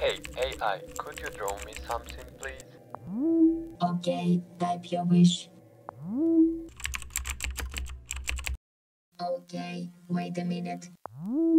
Hey, AI, could you draw me something, please? Okay, type your wish. Okay, wait a minute.